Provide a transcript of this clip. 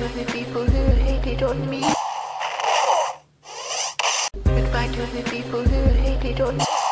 back to the people who hated on me. Goodbye to the people who hated on me.